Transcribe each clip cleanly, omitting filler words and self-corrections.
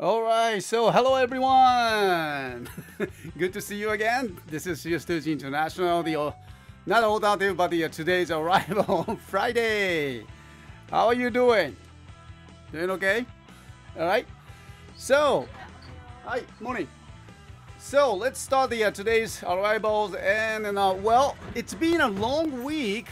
Alright, so hello everyone! Good to see you again. This is Justus International, not alternative, but today's arrival on Friday. How are you doing? Doing okay? Alright. So, hi, morning. So, let's start the today's arrivals and well, it's been a long week,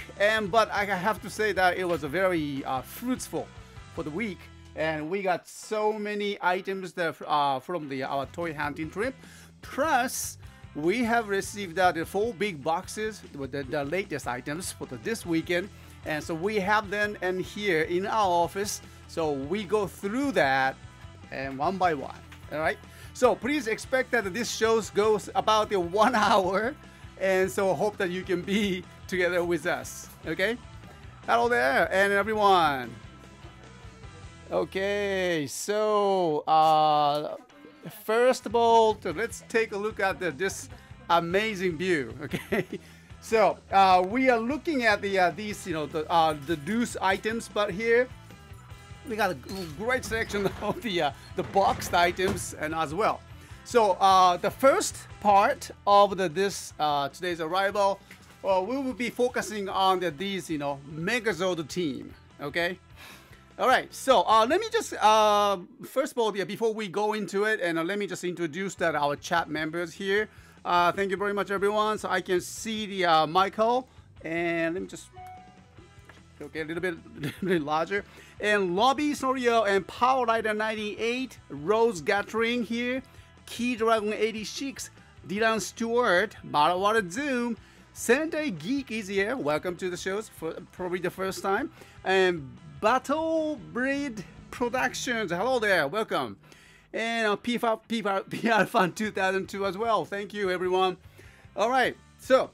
but I have to say that it was a very fruitful for the week. And we got so many items that, from our toy hunting trip. Plus, we have received the 4 big boxes with the latest items for this weekend. And so we have them in here in our office. So we go through that and one by one. All right. So please expect that this show goes about 1 hour. And so hope that you can be together with us. Okay. Hello there and everyone. Okay, so first of all, let's take a look at this amazing view. Okay, so we are looking at these, the loose items, but here we got a great selection of the boxed items and as well. So the first part of today's arrival, we will be focusing on these, Megazord team. Okay. All right, so let me just, first of all, before we go into it, and let me just introduce our chat members here. Thank you very much, everyone. So I can see Michael, and let me just, okay, a little bit larger. And Lobby Sorio and Power Rider 98, Rose Gathering here, Key Dragon 86, Dylan Stewart, Marawara Zoom, Sentai Geek is here. Welcome to the shows for probably the first time. And Battle Breed Productions, hello there, welcome. And PR Fund 2002 as well, thank you everyone. All right, so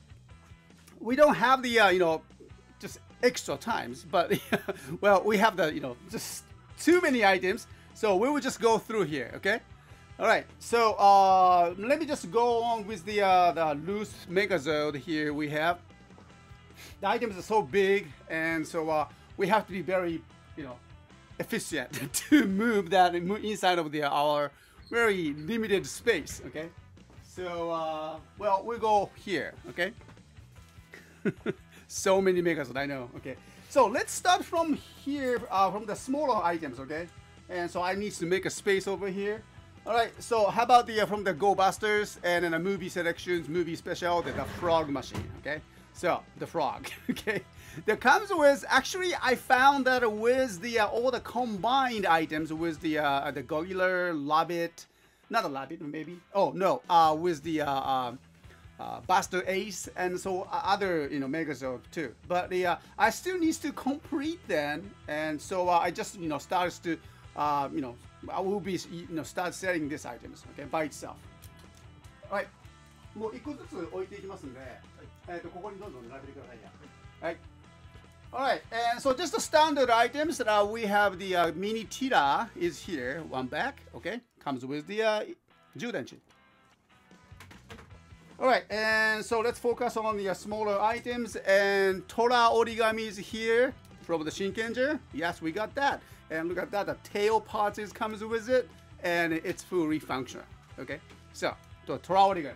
we don't have just extra times, but well, we have just too many items, so we will just go through here, okay? All right, so let me just go on with the loose Megazord here we have. The items are so big, and so we have to be very, efficient to move that inside of our very limited space, okay? So, well, we go here, okay? So many Megazord, I know, okay? So let's start from here, from the smaller items, okay? And so I need to make a space over here. All right, so how about from the GoBusters and the movie selections, movie special, the frog machine, okay? So, the frog, okay? That comes with, actually, I found that with all the combined items with the Gorilla, Lobbit, not a Lobbit, maybe. Oh, no, with the Buster Ace and so other, Megazord too. But I still need to complete them. And so I just, starts to, I will be, start selling these items, okay, by itself. All right. もう1個ずつ置いていきますんで、ここにどんどん並べてくださいや。はい。 Alright, and so just the standard items that we have the mini Tira is here, one back, okay? Comes with the Judenshin. Alright, and so let's focus on the smaller items, and Tora Origami is here from the Shinkenger. Yes, we got that. And look at that, the tail part comes with it, and it's fully functional, okay? So, the Tora Origami.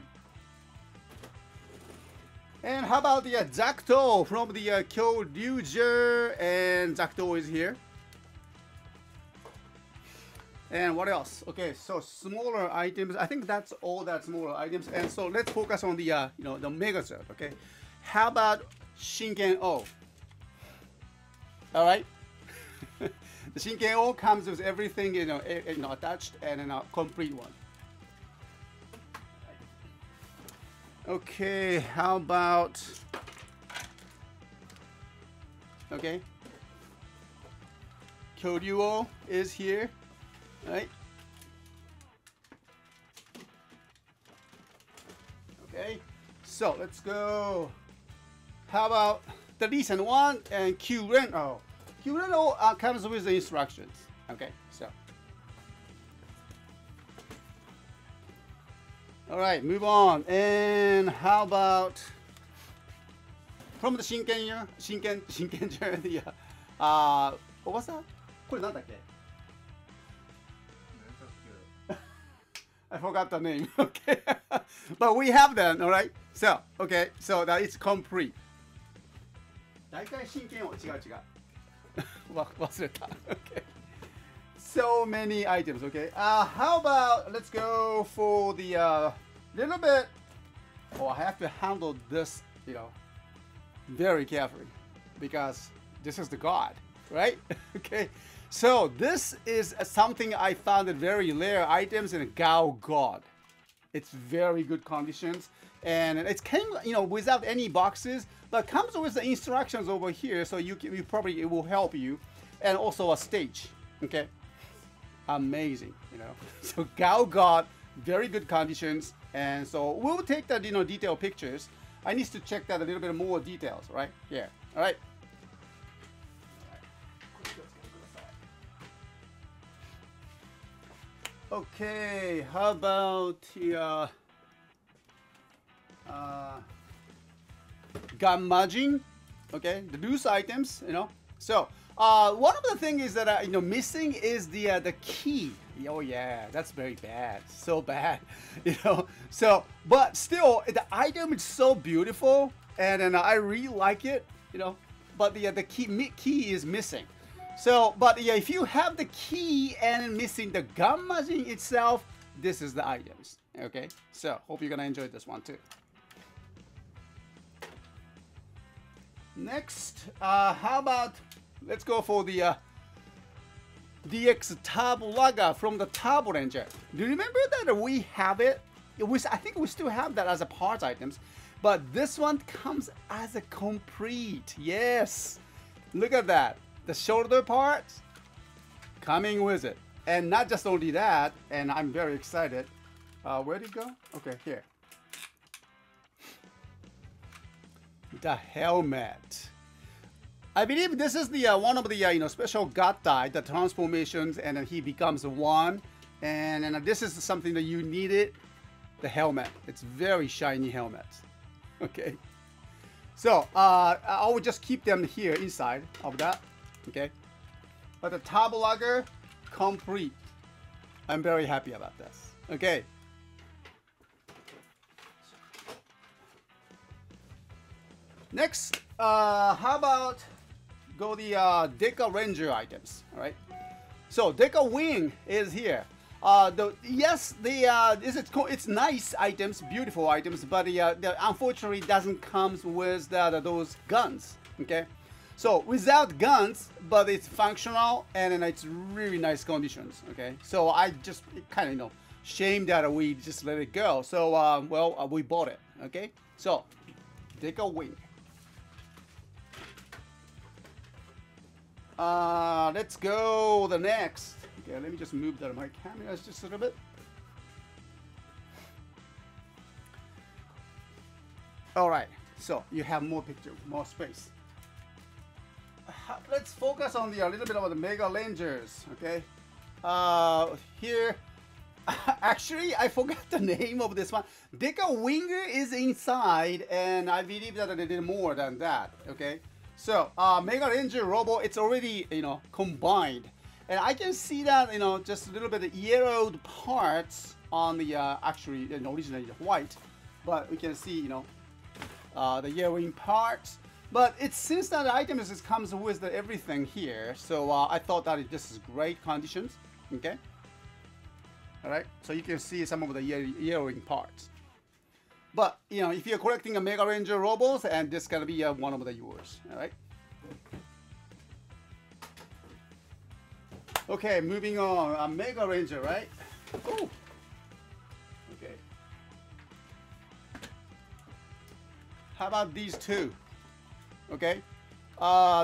And how about the ZAKUTO from the KYORYUJIN, and ZAKUTO is here. And what else? Okay, so smaller items. I think that's all that smaller items. And so let's focus on the the Megazord. Okay, how about Shinken-O? All right, the Shinken-O comes with everything attached and a complete one. Okay, how about, okay, Kyoryu-Oh is here, right? Okay, so let's go. How about the recent one and Kyuren-Oh? Kyuren-Oh comes with the instructions, okay, so. All right, move on. And how about from the Shinkenger, the what was that? これなんだっけ? I forgot the name, okay? But we have them, all right? So, okay, so that is complete. 大体真剣を違う違う。忘れた。Okay. So many items, okay? How about let's go for the little bit. Oh, I have to handle this, you know, very carefully because this is the god, right? Okay. So this is something I found very rare items in a Gao God. It's very good conditions and it came, you know, without any boxes, but comes with the instructions over here, so you can, probably it will help you, and also a stage. Okay, amazing, you know. So Gao God, very good conditions, and so we'll take the, you know, detailed pictures. I need to check that a little bit more details, right? Yeah. All right. Okay, how about the Ganmajin? Okay, the loose items, you know. So one of the things is that you know, missing is the key. Oh yeah, that's very bad, so bad, you know. So but still, the item is so beautiful, and I really like it, you know. But the key is missing. So, but yeah, if you have the key and missing the Ganmajin itself, this is the items, okay? So, hope you're gonna enjoy this one too. Next, how about, let's go for the DX Tabulaga from the Turbo Ranger. Do you remember that we have it? I think we still have that as a part items, but this one comes as a complete, yes! Look at that. The shoulder parts coming with it, and not just only that, and I'm very excited. Where'd it go? Okay, here. The helmet. I believe this is the one of the you know, special Gattai, the transformations, and then he becomes one. And this is something that you needed. The helmet. It's very shiny helmet. Okay. So I will just keep them here inside of that. Okay, but the Tabulager complete. I'm very happy about this. Okay. Next, how about go the Deka Ranger items? All right. So Deka Wing is here. It's nice items, beautiful items, but unfortunately doesn't come with those guns. Okay. So without guns, but it's functional and it's really nice conditions. Okay, so I just kind of, you know, shame that we just let it go. So we bought it. Okay, so take a wing. Let's go the next. Okay, let me just move that my camera just a little bit. All right, so you have more picture, more space. Let's focus on the little bit of the Megazords, okay? Here, actually, I forgot the name of this one. Deka Winger is inside, and I believe that they did more than that, okay? So, Megaranger Robo, it's already, you know, combined. And I can see that, you know, just a little bit of yellowed parts on the, actually, you know, originally white. But we can see, you know, the yellowing parts. But it's since that item is, it comes with everything here, so I thought that this is great conditions. Okay. All right. So you can see some of the yellowing parts. But you know, if you're collecting a Megaranger Robos, and this gonna be one of the yours. All right. Okay. Moving on. A Megaranger, right? Ooh. Okay. How about these two? Okay,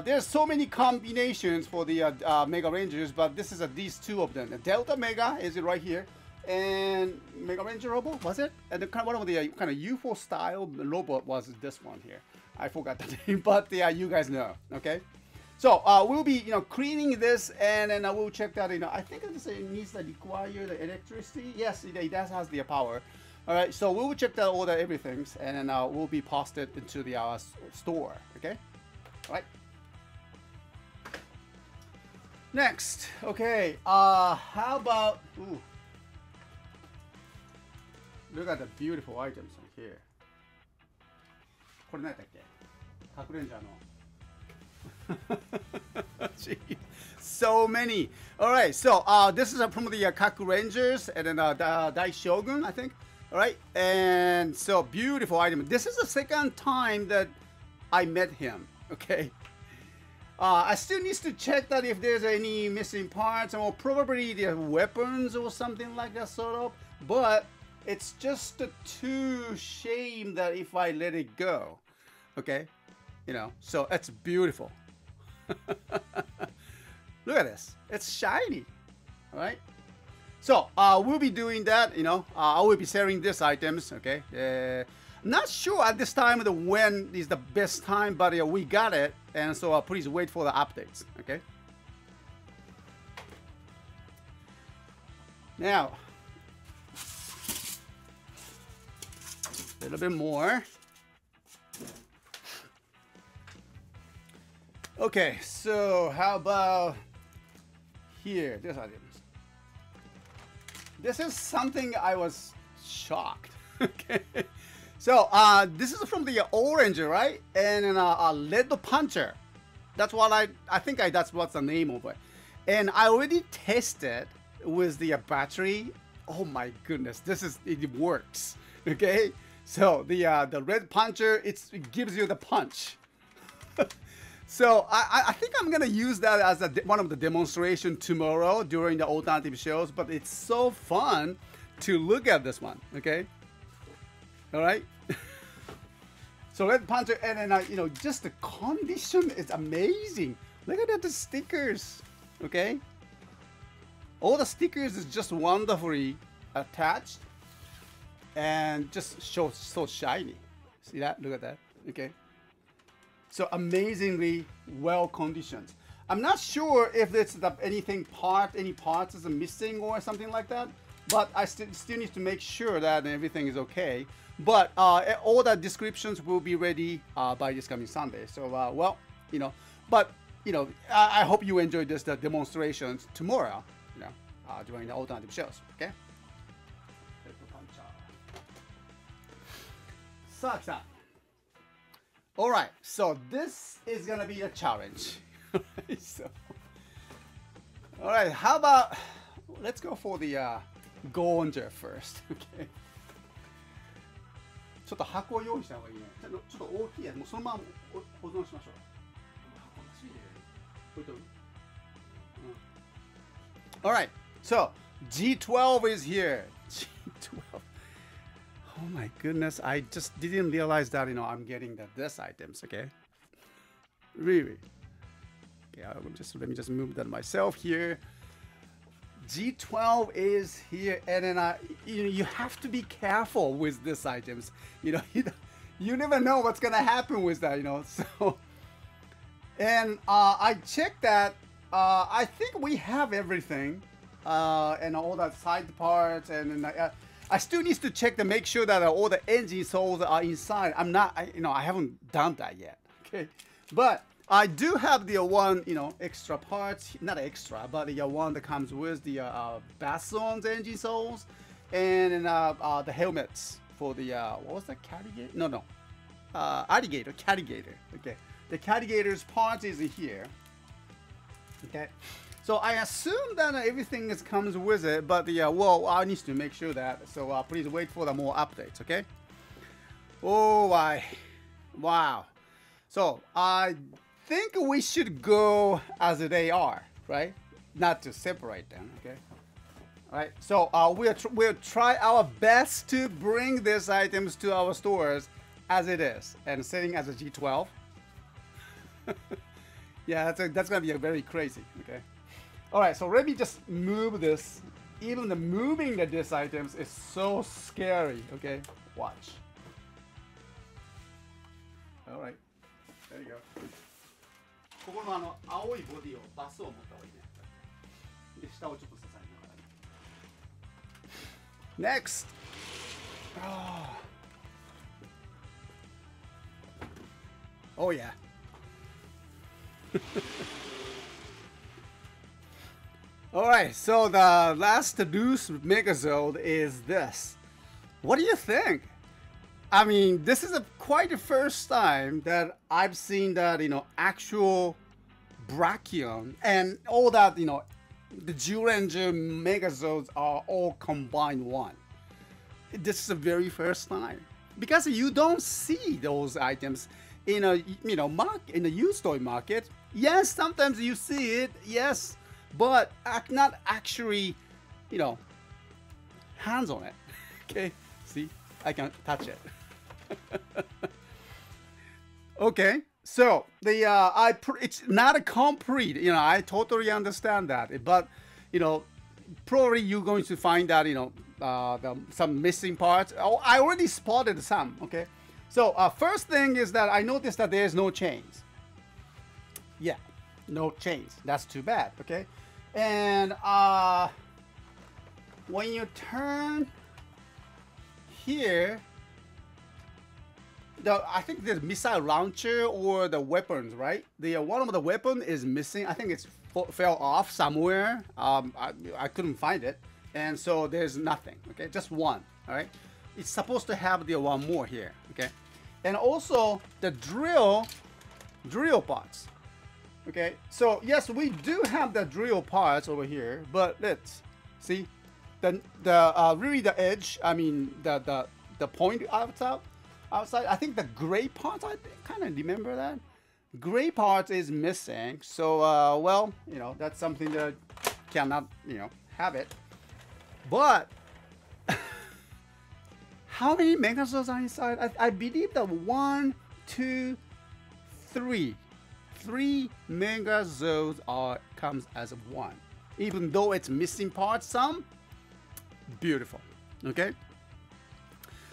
there's so many combinations for the Mega Rangers, but this is these two of them. The Delta Mega is right here, and Mega Ranger Robo was it? And the one of the kind of UFO style robot was this one here. I forgot the name, but yeah, you guys know. Okay, so we'll be, you know, cleaning this, and then I will check that. You know, I think this needs to require the electricity. Yes, it does has the power. All right, so we will check that order everything, and then we'll be posted into the store. Okay, all right. Next, okay. How about ooh, Look at the beautiful items here. これ何だっけ? カクレンジャーの So many. All right, so this is from the Kaku Rangers and then the Dai Shogun, I think. All right, and so beautiful item. This is the second time that I met him. Okay, I still need to check that if there's any missing parts or probably the weapons or something like that sort of. But it's just too shame that if I let it go, okay, you know. So it's beautiful. Look at this, it's shiny. All right, so we'll be doing that, you know. I will be sharing these items, okay. Not sure at this time the when is the best time, but we got it, and so please wait for the updates, okay. Now a little bit more. Okay, so how about here? This items. This is something I was shocked. Okay, so this is from the Orange, right? And a Lead Puncher. That's what I think that's what's the name of it. And I already tested with the battery. Oh my goodness, this is it works. Okay, so the Lead Puncher, it gives you the punch. So I think I'm gonna use that as one of the demonstration tomorrow during the alternative shows. But it's so fun to look at this one. Okay, all right. So Lead Puncher, and then you know, just the condition is amazing. Look at that, the stickers. Okay, all the stickers is just wonderfully attached, and just so shiny. See that? Look at that. Okay. So amazingly well conditioned. I'm not sure if it's any parts is missing or something like that, but I still need to make sure that everything is okay. But all the descriptions will be ready by this coming Sunday. So well, you know, but you know, I hope you enjoyed this demonstrations tomorrow, you know, during the alternative shows. Okay. Saki-san. All right, so this is gonna be a challenge. So, all right, how about let's go for the Gonger first, okay? ちょっと箱を用意した方がいいね。ちょっと大きいやつもうそのまま保存しましょう。箱なしで。All right, so G12 is here. G12. Oh my goodness, I just didn't realize that, you know, I'm getting this items, okay? Really? Yeah, let me just move that myself here. G12 is here, and then you have to be careful with these items. You know, you never know what's gonna happen with that, you know, so. And I checked that, I think we have everything, and all that side parts, and I still need to check to make sure that all the engine soles are inside. I haven't done that yet. Okay, but I do have the one, you know, extra parts, not extra, but the one that comes with the Basson's engine soles and the helmets for the what was that, Cadigator? No, Alligator, Cadigator. Okay, the Cadigator's part is here. Okay. So I assume that everything comes with it, but well, I need to make sure that. So please wait for the more updates, okay? Oh, wow. So I think we should go as they are, right? Not to separate them, okay? All right, so we'll try our best to bring these items to our stores as it is, and setting as a G12. Yeah, that's gonna be very crazy, okay? All right, so let me just move this. Even the moving of these items is so scary, okay? Watch. All right, there you go. Next. Oh yeah. All right, so the last loose Megazord is this. What do you think? I mean, this is quite the first time that I've seen that, you know, actual Brachion and all that, you know, the G-Ranger Megazords are all combined one. This is the very first time, because you don't see those items in a, you know, market, in the used toy market. Yes, sometimes you see it, yes, but not actually, you know, hands on it. Okay, see, I can touch it. Okay, so the it's not a complete, you know, I totally understand that, but you know, probably you're going to find that, you know, some missing parts. Oh, I already spotted some. Okay, so first thing is that I noticed that there's no chains. Yeah, no chains. That's too bad. Okay, and when you turn here, I think the missile launcher or the weapons, right? The one of the weapon is missing. I think it's fell off somewhere. I couldn't find it, and so there's nothing. Okay, just one. All right, it's supposed to have the one more here. Okay, and also the drill parts. Okay, so yes, we do have the drill parts over here, but let's see really the edge. I mean the point outside. I think the gray part, I kind of remember that gray part is missing. So well, you know, that's something that cannot, you know, have it. But how many Megazords are inside? I believe that 1, 2, 3 Megazords comes as one, even though it's missing parts some. Beautiful. Okay,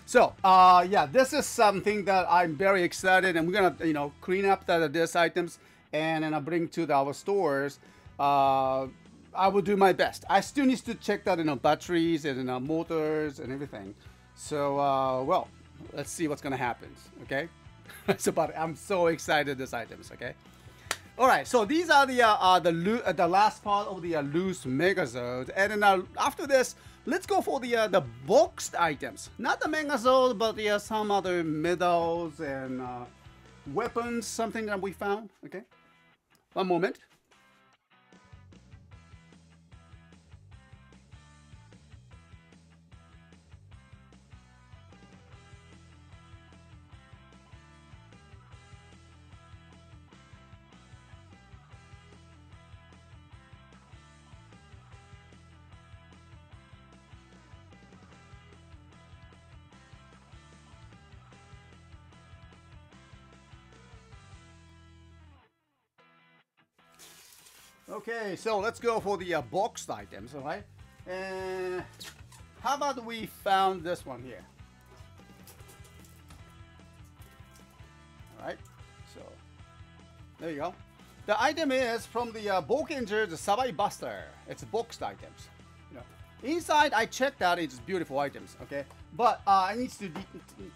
so yeah, this is something that I'm very excited, and we're gonna, you know, clean up these items and then I bring to our stores. I will do my best. I still need to check that, you know, batteries and, you know, motors and everything. So well, let's see what's gonna happen. Okay, so but I'm so excited these items. Okay, all right, so these are the last part of the loose Megazords, and then after this, let's go for the boxed items. Not the Megazord, but some other medals and weapons, something that we found. Okay, one moment. Okay, so let's go for the boxed items, all right? And how about we found this one here? All right, so there you go. The item is from the Bokinger, the Savai Buster. It's boxed items. You know, inside, I checked that it's beautiful items, okay? But I need to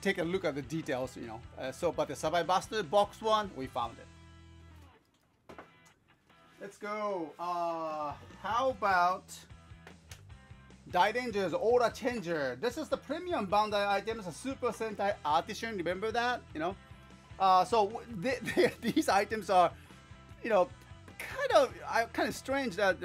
take a look at the details, you know. But the Savai Buster box one, we found it. Let's go. How about Daidanger's Order Changer? This is the premium Bandai items, a Super Sentai Artisan. Remember that, you know. So these items are, you know, kind of strange that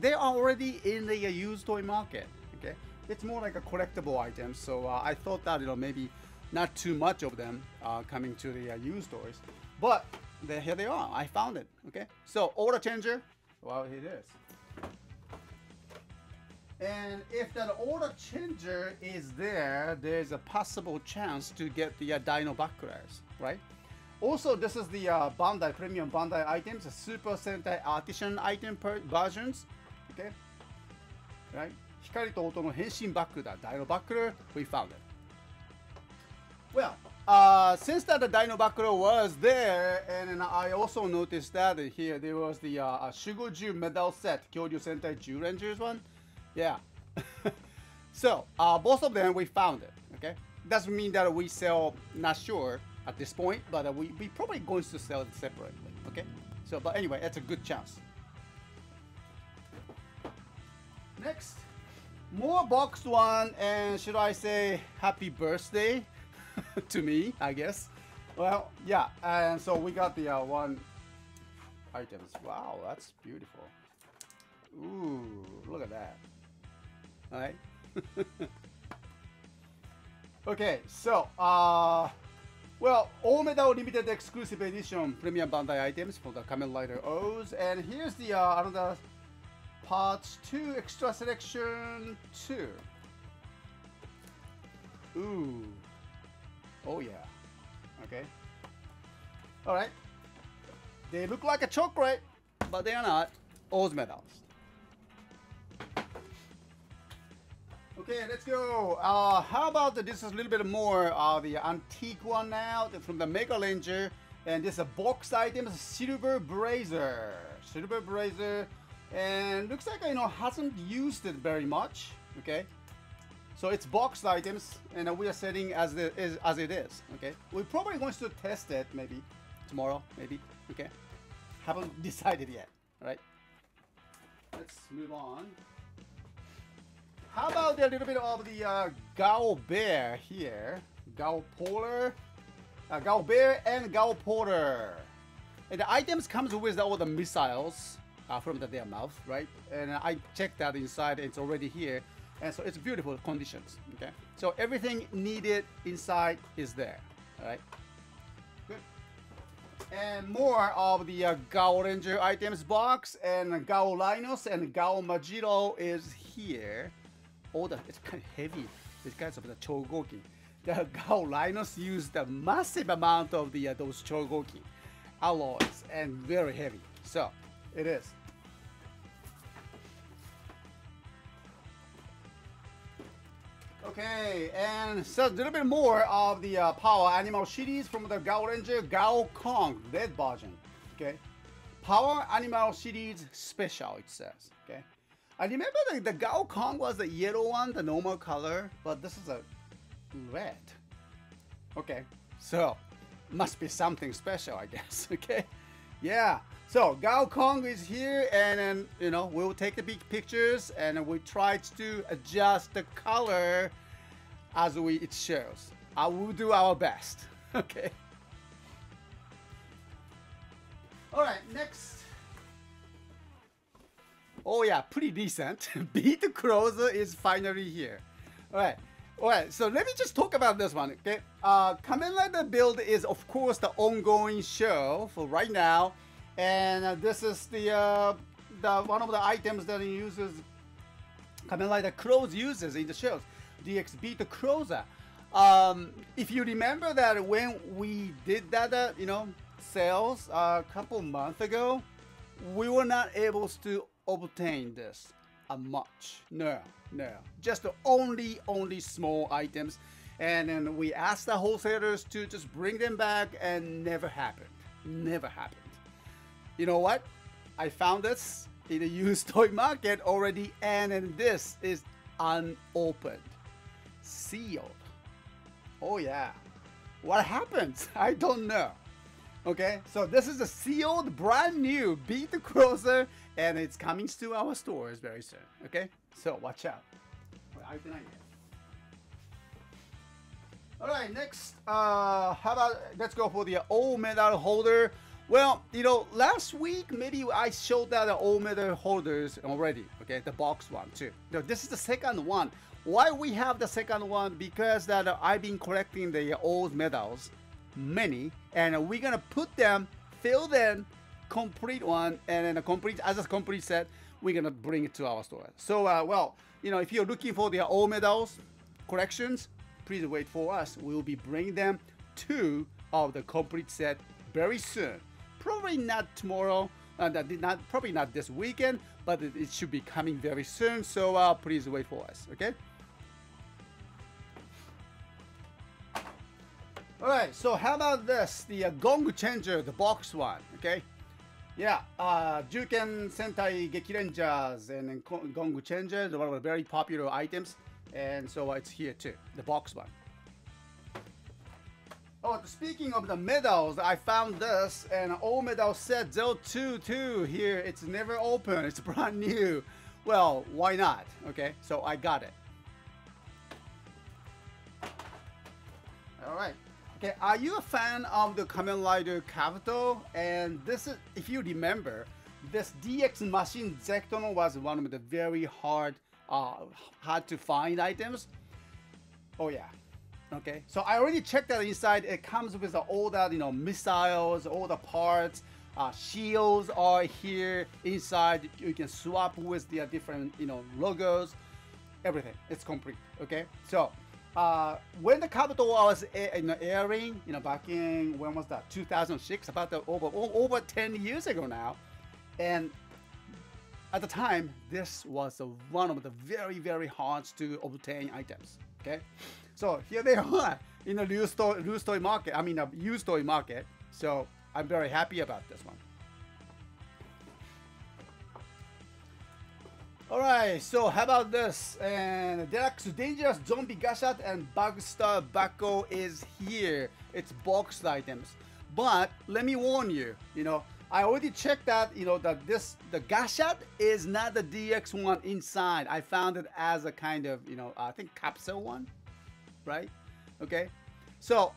they are already in the used toy market. Okay, it's more like a collectible item. So I thought that, you know, maybe not too much of them coming to the used toys, but here they are. I found it. Okay, so Order Changer, well, here it is. And if that Order Changer is there, there's a possible chance to get the Dino Bucklers, right? Also, this is the Bandai premium Bandai items, the Super Sentai Artisan item versions. Okay, right? Hikari to Oto no Henshin Buckler, the Dino Buckler, we found it. Well, since that the Dino Buckler was there, and then I also noticed that here there was the Shugoju medal set, Kyoryu Sentai Jurangers one. Yeah. So both of them we found it. Okay, doesn't mean that we sell, not sure at this point, but we probably going to sell it separately. Okay, so but anyway, that's a good chance. Next, More box one, and should I say happy birthday to me, I guess. Well, yeah, and so we got the one items. Wow, that's beautiful. Ooh, look at that. All right. Okay, so well, Omedao limited exclusive edition premium Bandai items for the Kamen Rider O's, and here's the another Part 2 Extra Selection 2. Ooh. Oh yeah. Okay. Alright. They look like a chocolate, but they are not. O's medals. Okay, let's go. How about this is a little bit more the antique one now from the Megaranger. And this is a box item, Silver Brazier. Silver Brazier. And looks like, you know, hasn't used it very much. Okay, so it's boxed items, and we are setting as it is. Okay, we're probably going to test it maybe tomorrow, maybe. Okay, haven't decided yet. All right, let's move on. How about a little bit of the Gao Bear here, Gao Polar, Gao Bear and Gao Polar. And the items comes with all the missiles. From their mouth, right? And I checked that inside, it's already here, and so it's beautiful conditions. Okay, so everything needed inside is there. All right, good. And more of the Gao Ranger items box, and Gao Linus and Gao Majiro is here. Oh, that it's kind of heavy. It's kind of the chogoki. The Gao Linus used a massive amount of the those chogoki alloys, and very heavy. So it is. Okay, and so a little bit more of the Power Animal Series from the Gao Ranger Gao Kong Red version. Okay, Power Animal Series Special, it says. Okay, I remember the Gao Kong was the yellow one, the normal color, but this is a red. Okay, so must be something special, I guess. Okay, yeah. So Gao Kong is here, and then, you know, we'll take the big pictures, and we tried to adjust the color as it shows. I will do our best. Okay. All right, next. Oh yeah, pretty decent. Beat Cruiser is finally here. All right. All right, so let me just talk about this one. Okay. Kamen Rider Build is of course the ongoing show for right now. And this is the one of the items that he uses, Kamen Rider Crows uses in the shows, DX Beat Cruiser. If you remember that when we did that, you know, sales a couple months ago, we were not able to obtain this much. No, no, just only small items, and then we asked the wholesalers to just bring them back, and never happened. Never happened. You know what? I found this in the used toy market already, and this is unopened, sealed. Oh yeah. What happens? I don't know. Okay, so this is a sealed, brand new Beat Cruiser, and it's coming to our stores very soon. Okay, so watch out. All right, next. How about let's go for the old medal holder. Well, you know, last week maybe I showed that the old medal holders already. Okay, the box one too. No, this is the second one. Why we have the second one? Because that I've been collecting the old medals, many, and we're gonna put them, fill them, complete one, and then a complete as a complete set. We're gonna bring it to our store. So, well, you know, if you're looking for the old medals collections, please wait for us. We will be bringing them two of the complete set very soon. Probably not tomorrow, probably not this weekend, but it should be coming very soon. So please wait for us, okay? All right. So how about this? The Gong Changer, the box one, okay? Yeah, Juken Sentai Gekirangers and Gong Changer, one of the very popular items, and so it's here too, the box one. Oh, speaking of the medals, I found this, and old medal set 022 here. It's never open. It's brand new. Well, why not? Okay, so I got it. Alright. Okay, are you a fan of the Kamen Rider Kabuto? And this is, if you remember, this DX machine Zekton was one of the very hard to find items. Oh yeah. Okay, so I already checked that inside. It comes with all that, you know, missiles, all the parts, shields are here inside. You can swap with the different, you know, logos, everything. It's complete. Okay, so when the Kabuto was airing, you know, back in, when was that? 2006, about over 10 years ago now, and at the time, this was one of the very, very hard to obtain items. Okay. So here they are in the used toy market. I mean, a used toy market. So I'm very happy about this one. All right. So how about this? And Deluxe Dangerous Zombie Gashat and Bugstar Bucko is here. It's boxed items. But let me warn you. You know, I already checked that. You know that the Gashat is not the DX one inside. I found it as a kind of, you know, I think capsule one. Right? Okay. So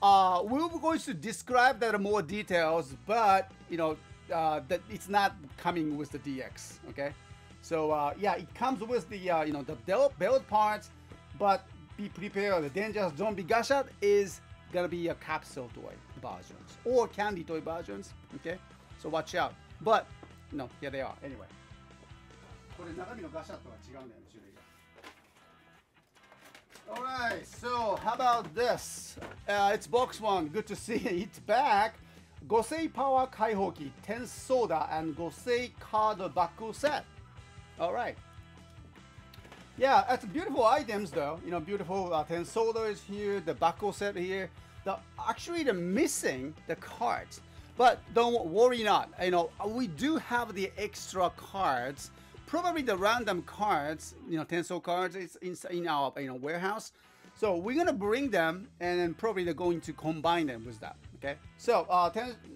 we're going to describe that in more details, but you know that it's not coming with the DX. Okay. So yeah, it comes with the you know the belt parts, but be prepared. The Dangerous Zombie Gashat is gonna be a capsule toy versions or candy toy versions. Okay. So watch out. But you know, here they are. Anyway. これ中身のガシャットは違うんだよね、種類が。Alright, so how about this? It's box one. Good to see it back. Gosei Power Kaihoki, Ten Soda, and Gosei Card Buckle Set. Alright. Yeah, that's beautiful items though. You know, beautiful Ten Soda is here, the Buckle Set here. Actually, they're missing the cards. But don't worry not. You know, we do have the extra cards. Probably the random cards, you know, tensor cards is in our, you know, warehouse. So we're gonna bring them and then probably they're going to combine them with that. Okay. So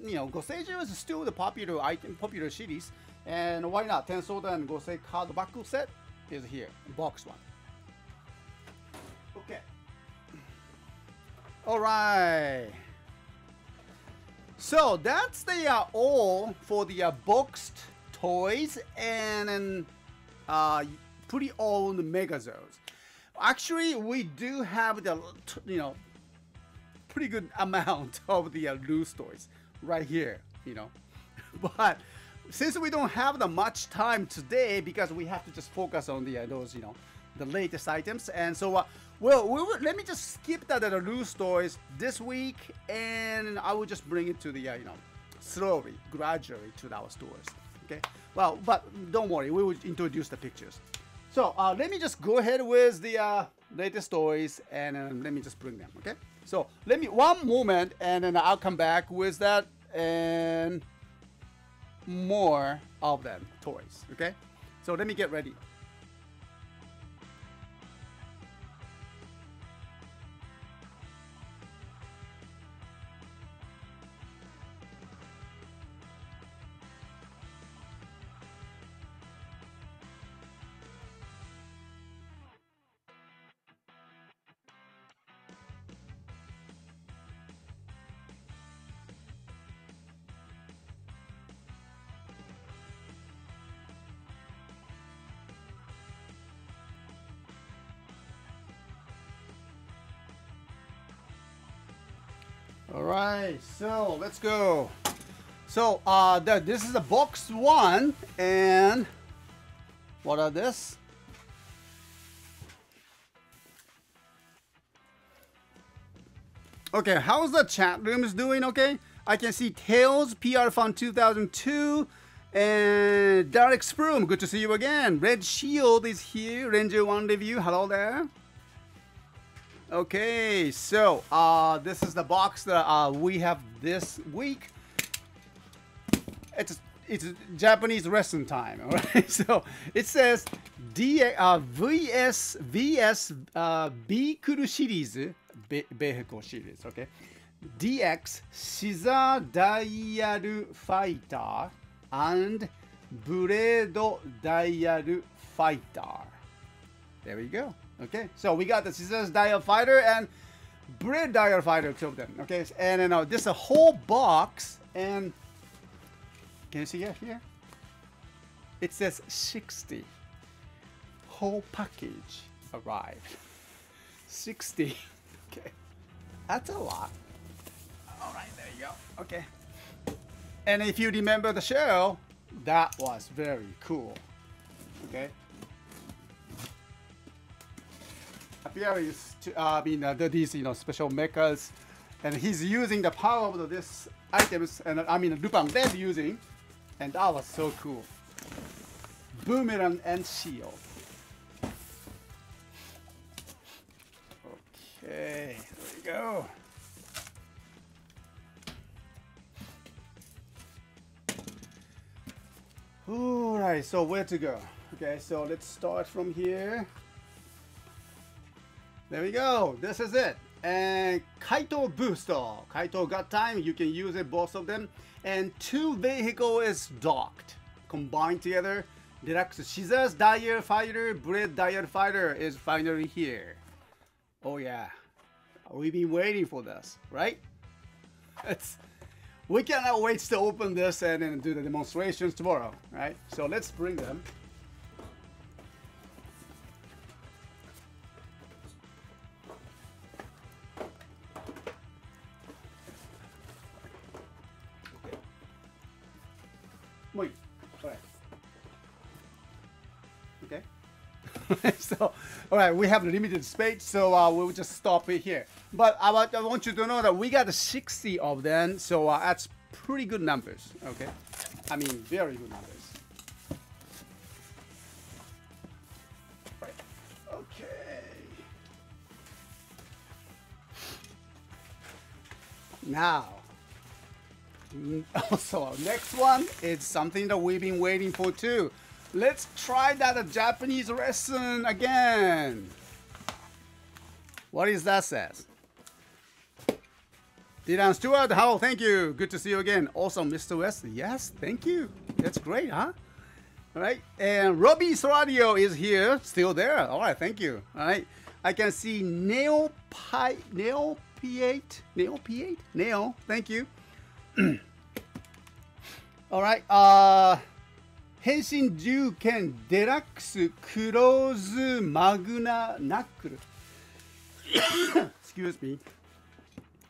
you know, Goseiju is still the popular item, popular series, and why not? Tensor and Gosei Card Buckle Set is here, box one. Okay. All right. So that's the all for the boxed toys and then pre-owned Megazords. Actually, we do have the, you know, pretty good amount of the loose toys right here, you know. But since we don't have the much time today because we have to just focus on the those, you know, the latest items, and so well, let me just skip that the loose toys this week, and I will just bring it to the you know, slowly, gradually to our stores. Okay. Well, but don't worry, we will introduce the pictures. So let me just go ahead with the latest toys, and let me just bring them. Okay. So let me one moment, and then I'll come back with that and more of them toys. Okay. So let me get ready. Alright, so let's go. So this is a box one, and what are this? Okay, how's the chat room is doing? Okay, I can see Tails, PR Fun 2002, and Derek Sproom, good to see you again. Red Shield is here, Ranger One Review, hello there. Okay, so this is the box that we have this week. It's Japanese wrestling time, all right? So it says VS Beakuru series, Beiheko series, okay? DX Scissor Dial Fighter and Blade Dial Fighter. There we go. Okay, so we got the Scissor Dial Fighter and Bread Dial Fighter, two of them. Okay, and you know, this is a whole box, and can you see here? It says 60. Whole package arrived. 60. Okay, that's a lot. All right, there you go. Okay, and if you remember the show, that was very cool. Okay. Appearance to these special mechas, and he's using the power of these items, and Lupin they're using, and that was so cool. Boomerang and shield. Okay, there we go. All right, so where to go? Okay, so let's start from here. There we go, this is it. And Kaito Booster. Kaito got time, you can use it, both of them. And two vehicle is docked. Combined together, Deluxe Scissors Dial Fighter, Bread Dial Fighter is finally here. Oh yeah, we've been waiting for this, right? We cannot wait to open this and then do the demonstrations tomorrow, right? So let's bring them. So, all right, we have limited space, so we'll just stop it here. But I want you to know that we got 60 of them, so that's pretty good numbers, okay? I mean, very good numbers. Right. Okay. Now, also, next one is something that we've been waiting for too. Let's try that Japanese lesson again. What is that says? Dylan Stewart, hello, thank you. Good to see you again. Also, Mr. West, yes, thank you. That's great, huh? All right, and Robbie Solario is here, still there. All right, thank you. All right, I can see Neil, thank you. All right, Henshin Juken Deluxe Kurozu Magna Knuckle. Excuse me.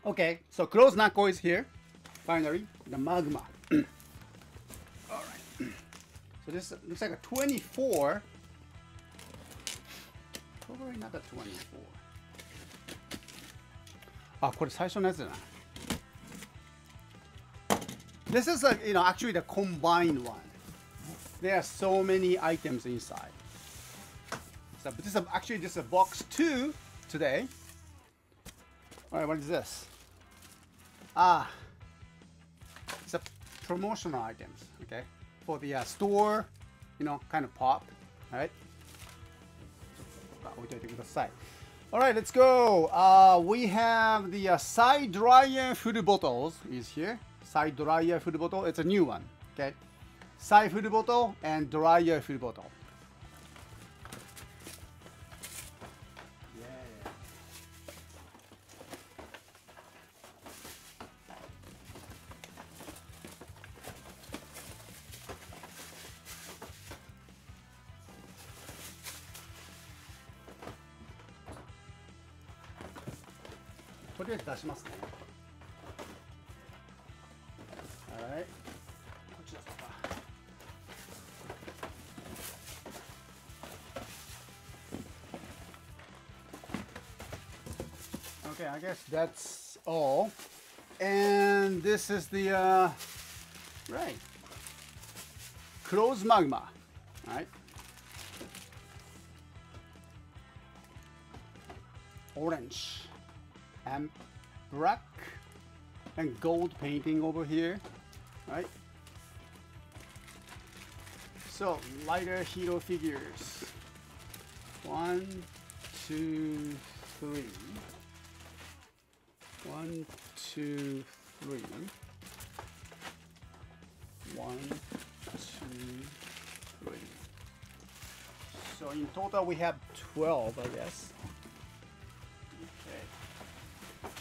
Okay, so Kurozu Knuckle is here. Finally, the Magma. Alright. So this looks like a 24. Probably not a 24. Ah, this is like, actually the combined one. There are so many items inside. So this is actually just a box 2 today. All right, what is this? Ah, it's a promotional items, okay, for the store, kind of pop. All right. All right, let's go. We have the side dryer food bottles is here. Side dryer food bottle. It's a new one. Okay. Side food bottle and dryer food bottle. Yeah. All right. Okay, I guess that's all. And this is the right Close Magma. All right. Orange and black and gold painting over here. All right. So lighter hero figures. 1, 2, 3. 1, 2, 3. 1, 2, 3. So in total we have 12, I guess. Okay.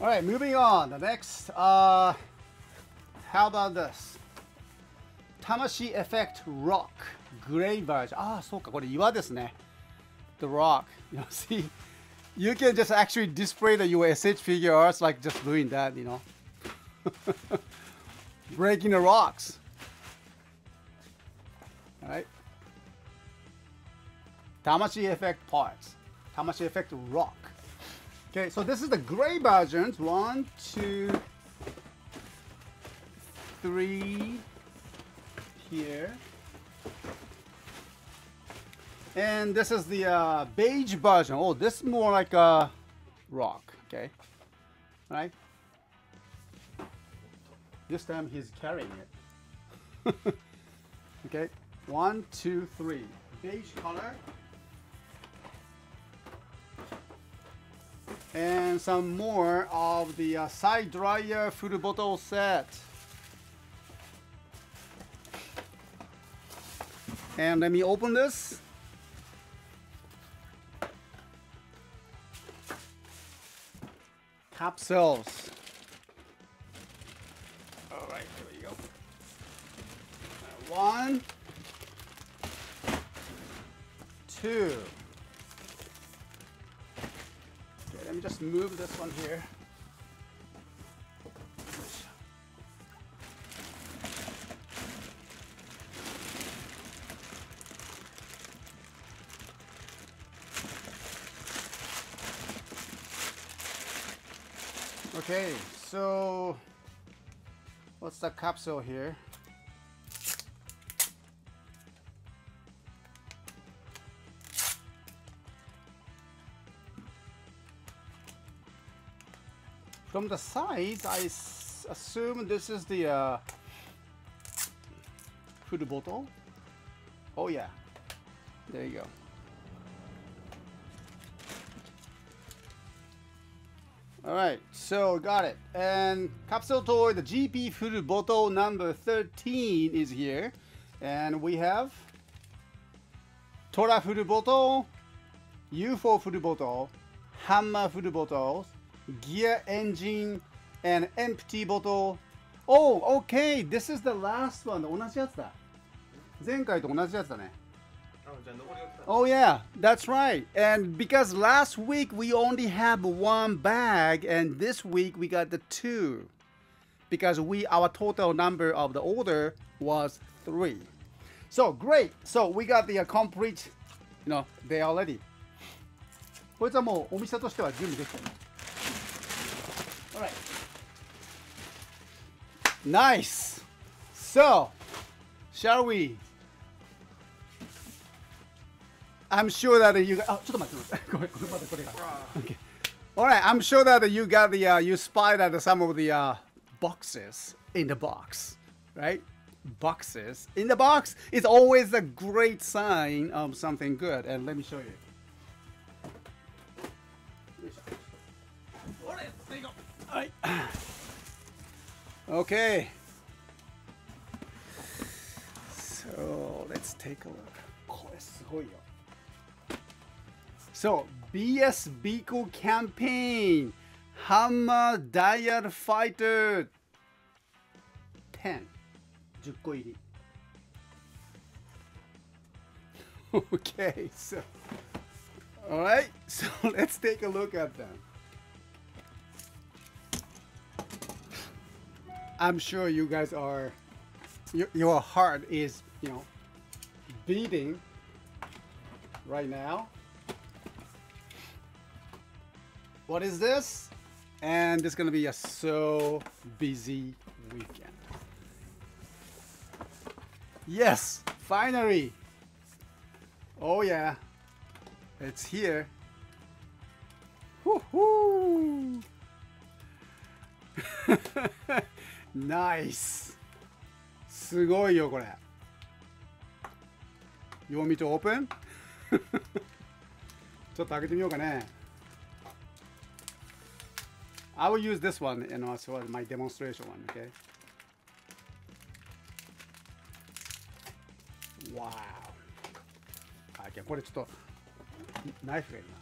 All right, moving on. The next, how about this? Tamashi Effect Rock Gray version. Ah, so ka, kore iwa desu ne. The rock. You know, see, you can just actually display the USH figure arts like just doing that, you know. Breaking the rocks. All right. Tamashi Effect parts. Tamashi Effect Rock. Okay, so this is the gray versions. 1, 2, 3 here. And this is the beige version. Oh, this is more like a rock. Okay. All right. This time he's carrying it. Okay. 1, 2, 3. Beige color. And some more of the side dryer full bottle set. And let me open this. Capsules. All right, here we go. 1, 2. Okay, let me just move this one here. Okay, so what's the capsule here? From the size, I assume this is the food bottle. Oh yeah, there you go. All right, so got it. And capsule toy, the GP Furu Bottle number 13 is here. And we have Tora Furu Bottle, UFO Furu Bottle, Hammer Furu Bottle, Gear Engine, and Empty Bottle. Oh, okay, this is the last one. Oh yeah, that's right. And because last week we only have one bag, and this week we got the two, because our total number of the order was 3. So great. So we got the complete, you know, they already. All right. Nice. So, shall we? I'm sure that you got, okay. All right, I'm sure that you got the you spied at some of the boxes in the box, right? Boxes in the box is always a great sign of something good. And let me show you. All right, there you go. All right. Okay. So let's take a look. Oh, this is so good. So, BS Biko Campaign, Hammer Dial Fighter 10. 10個入り. Okay, so, alright, so let's take a look at them. I'm sure you guys are, your heart is, you know, beating right now. What is this? And it's gonna be a so busy weekend. Yes, finally. Oh yeah, it's here. Woohoo! Nice. すごいよこれ. You want me to open? ちょっと開けてみようかね。 I will use this one, and also my demonstration one, okay? Wow. けん。これちょっとナイフがいるな。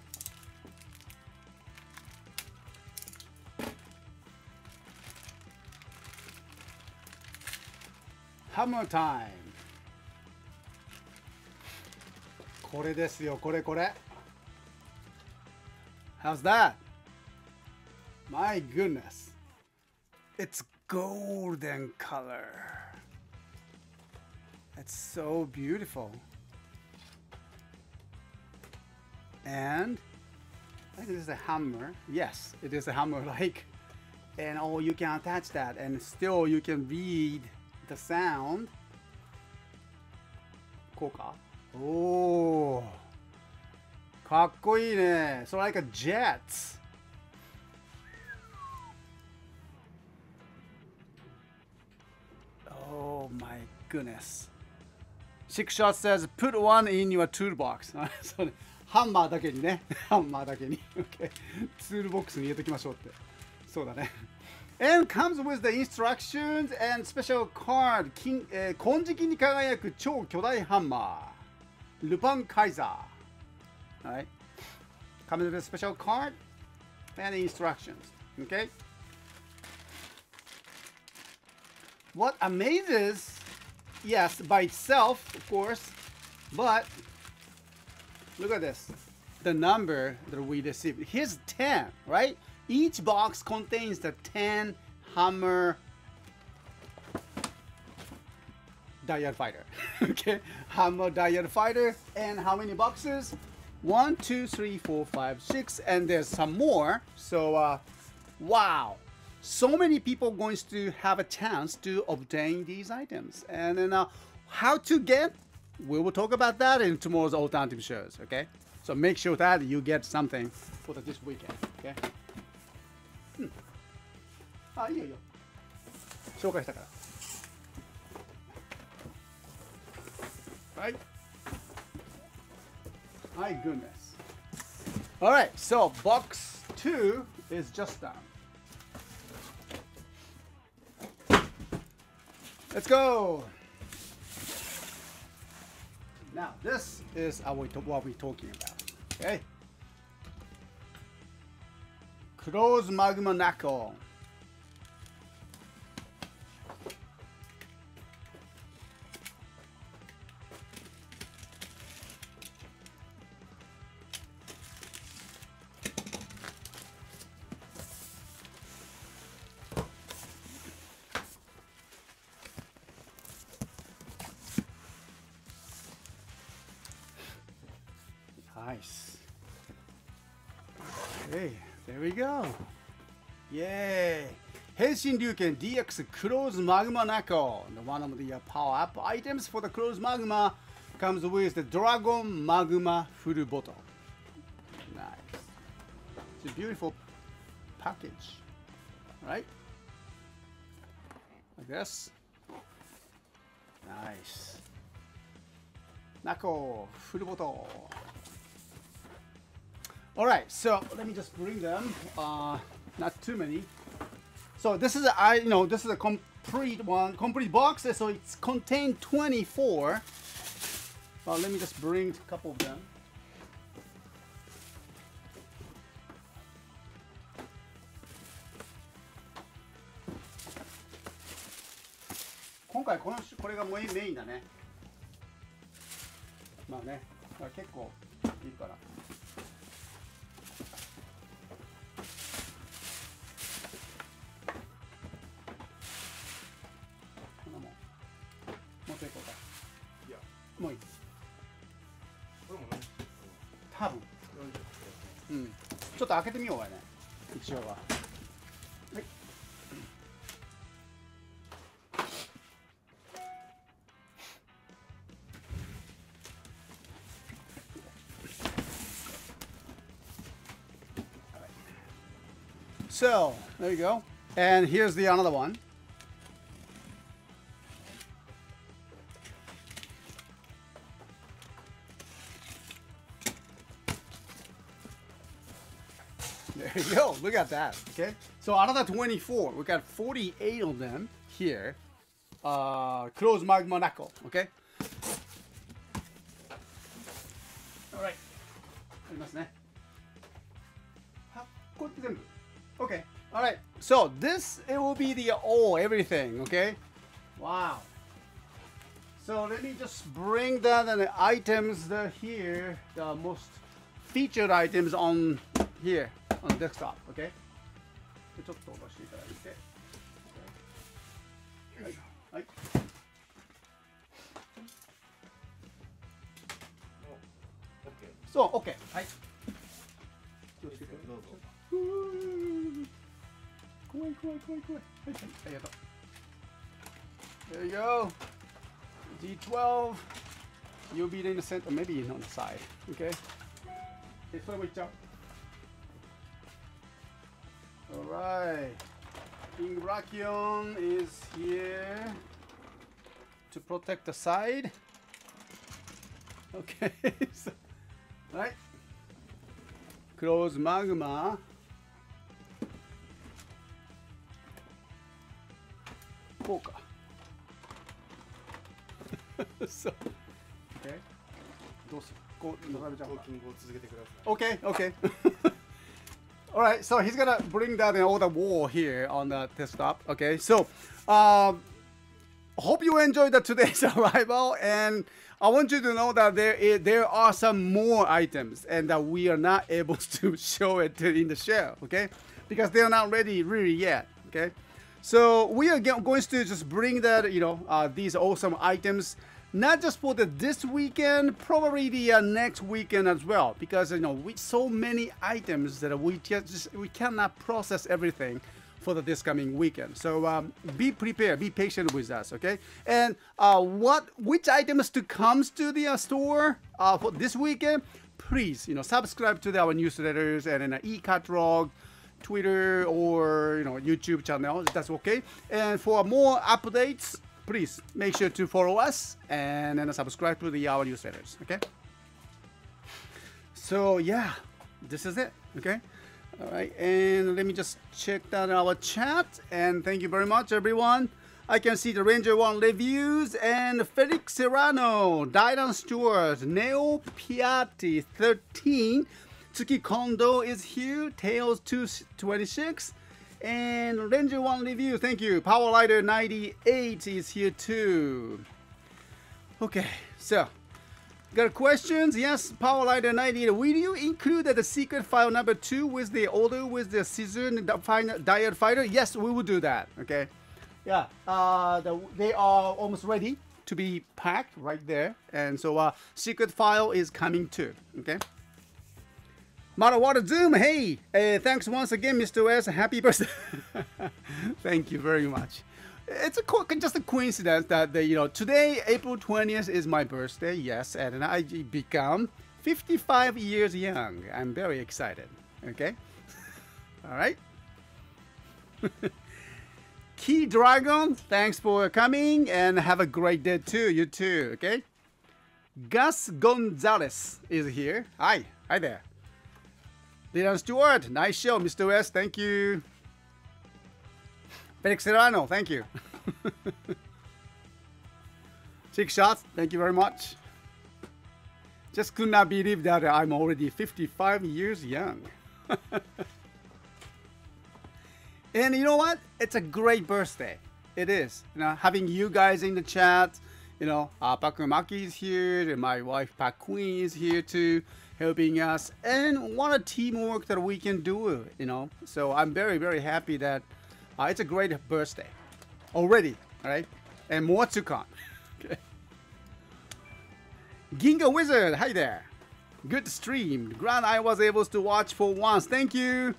ハムタイム。これですよ、これこれ。How's that? My goodness. It's golden color. It's so beautiful. And I think this is a hammer. Yes, it is a hammer like. And oh, you can attach that and still you can read the sound. こうか。おー。かっこいいね。So like a jet. Oh my goodness. Sixshot says put one in your toolbox. それハンマーだけにね。ハンマーだけに。Okay. ツールボックスに入れときましょうって。そうだね。 And comes with the instructions and special card. 金色に輝く超巨大ハンマー。ルパンカイザー。Alright. Comes with a special card and instructions. Okay. What amazes, yes, by itself, of course, but look at this. The number that we received. Here's 10, right? Each box contains the 10 hammer dial fighter. Okay, hammer dial fighter. And how many boxes? 1, 2, 3, 4, 5, 6. And there's some more. So, wow. So many people going to have a chance to obtain these items. And then how to get, we will talk about that in tomorrow's alternative shows. Okay, so make sure that you get something for this weekend. Okay. あ、いいよいいよ。紹介したから。はい。My goodness. All right, so box 2 is just done. Let's go. Now this is what we're talking about. Okay. Close Magma Knuckle. Nice. Hey. There we go. Yay! Henshin Ryuken DX Close Magma Knuckle. One of the power-up items for the Close Magma comes with the Dragon Magma Full Bottle. Nice. It's a beautiful package. Right? Like this. Nice. Knuckle Full Bottle. Alright, so let me just bring them, not too many. So this is, this is a complete one, complete box, so it's contained 24. Well, let me just bring a couple of them. So there you go, and here's the another one. Yo, look at that. Okay, so out of the 24, we got 48 of them here. Close Magma Knuckle. Okay, オーライありますね。はこれって全部。Okay. All right. So this it will be the all everything. Okay. Wow. So let me just bring down the items that here, the most featured items on here on the desktop. Okay. ちょっと伸ばしていただいて。はい。はい。そう、OK。はい。どうぞ。怖い怖い怖い怖い。はい、ありがとう。There you go. G12. You'll be in the center, or maybe on the side. Okay. で、それもいっちゃう。Alright, Ingrakion is here to protect the side. Okay, so, right. Close Magma. Poker. So, okay. Okay, okay. All right, so he's gonna bring down all the wall here on the desktop. Okay, so hope you enjoyed today's arrival, and I want you to know that there are some more items, and that we are not able to show it in the show. Okay, because they are not ready really yet. Okay, so we are going to just bring that these awesome items. Not just for this weekend, probably the next weekend as well, because we so many items that we cannot process everything for this coming weekend. So be prepared, be patient with us, okay? And which items to come to the store for this weekend? Please, subscribe to our newsletters and e-catalog, Twitter, or YouTube channel. That's okay. And for more updates, please make sure to follow us and then subscribe to our newsletters, okay? So yeah, this is it, okay? All right, and let me just check out our chat, and thank you very much, everyone. I can see the Ranger One Reviews and Felix Serrano, Dylan Stewart, Neo Piatti 13, Tsuki Kondo is here, Tails 226, and Ranger One Review, thank you. Power Rider 98 is here too. Okay, so got questions? Yes, Power Rider 98. Will you include the secret file number 2 with the order with the Scissor Dial Fighter? Yes, we will do that. Okay. Yeah, they are almost ready to be packed right there, and so secret file is coming too. Okay. Marawater Zoom, hey! Thanks once again, Mr. S. Happy birthday! Thank you very much. It's just a coincidence that today, April 20th, is my birthday. Yes, and I become 55 years young. I'm very excited. Okay. All right. Key Dragon, thanks for coming, and have a great day too. You too. Okay. Gus Gonzalez is here. Hi. Hi there. Dylan Stewart, nice show, Mr. West, thank you. Felix Serrano, thank you. Chick Shots, thank you very much. Just could not believe that I'm already 55 years young. And you know what? It's a great birthday. It is. Having you guys in the chat, Pakumaki is here, and my wife Pakui is here too, helping us, and what a teamwork that we can do, So I'm very, very happy that it's a great birthday already, all right? And more to come. Okay. Ginga Wizard, hi there. Good stream. Glad I was able to watch for once. Thank you.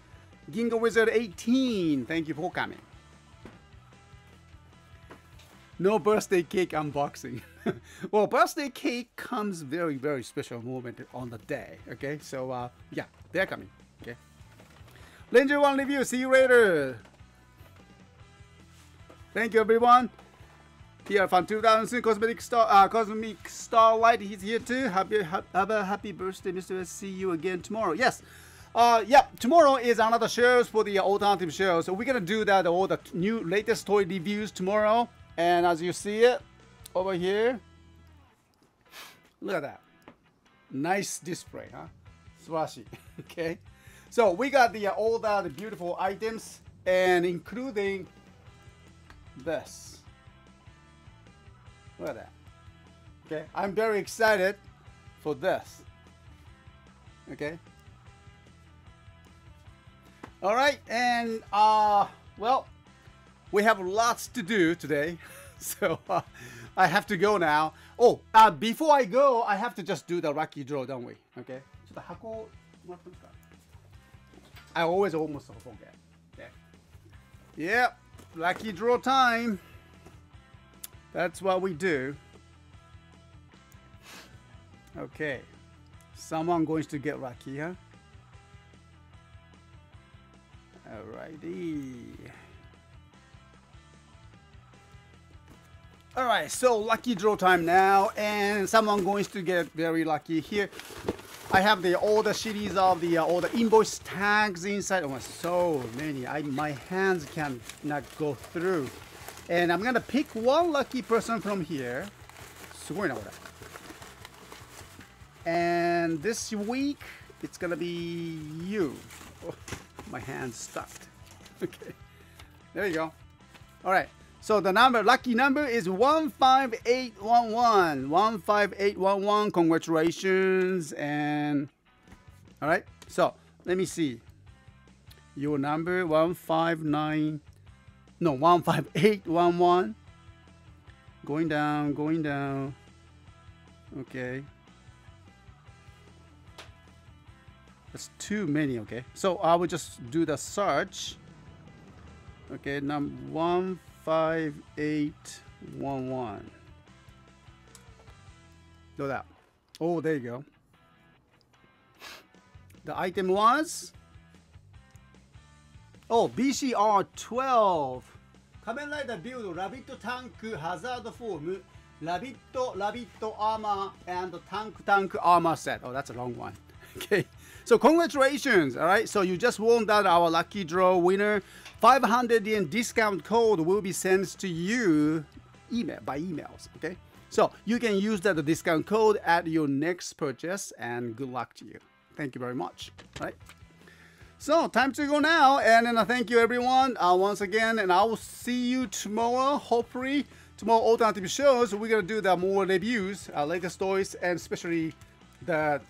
Ginga Wizard 18, thank you for coming. No birthday cake unboxing. Well, birthday cake comes very, very special moment on the day, okay? So, yeah, they're coming, okay? Ranger One Review, see you later. Thank you, everyone. PR Fan 2000 Cosmic Starlight, he's here too. Have a happy birthday, Mr. See you again tomorrow. Yes. Yeah, tomorrow is another shows for the alternative show. So we're going to do that, all the new latest toy reviews tomorrow. And as you see it, over here, look at that. Nice display, huh? Suwashi. Okay. So we got the all the beautiful items, and including this. Look at that. Okay, I'm very excited for this. Okay. All right, and well, we have lots to do today, so I have to go now. Oh, before I go, I have to just do the lucky draw, don't we? Okay. I always almost forget. Okay. Yeah, lucky draw time. That's what we do. Okay. Someone going to get lucky, huh? Alrighty. Alright, so lucky draw time now, and someone going to get very lucky here. I have the all the series of the all the invoice tags inside. Oh, so many. My hands cannot go through. And I'm gonna pick one lucky person from here. And this week it's gonna be you. Oh, my hand's stuck. Okay. There you go. Alright. So the number, lucky number is 15811. 15811. Congratulations. And all right. So let me see. Your number 159. No, 15811. Going down. Going down. Okay. That's too many. Okay. So I will just do the search. Okay. Number 15811. Do that. Oh, there you go. The item was BCR 12. Kamen Rider Build Rabbit Tank Hazard Form Rabbit Armor and Tank Armor Set. Oh, that's a long one. Okay. So congratulations. All right. So you just won that our lucky draw winner. 500 yen discount code will be sent to you by emails, okay? So you can use that discount code at your next purchase, and good luck to you. Thank you very much. All right. So time to go now, and then thank you everyone once again, and I will see you tomorrow. Hopefully tomorrow alternative shows, we're gonna do the more reviews, latest toys, and especially the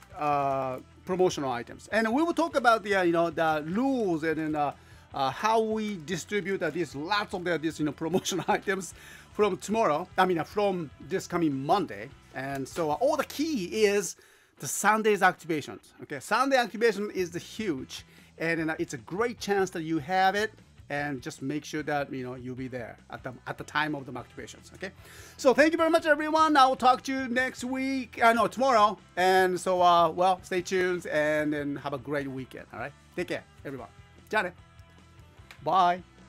promotional items. And we will talk about the the rules, and then how we distribute these lots of these promotional items from tomorrow. I mean from this coming Monday. And so all the key is the Sunday's activations. Okay, Sunday activation is the huge, and it's a great chance that you have it. And just make sure that you'll be there at the time of the activations. Okay, so thank you very much, everyone. I will talk to you next week. No, tomorrow. And so well, stay tuned and have a great weekend. All right, take care, everyone. じゃあね. Bye.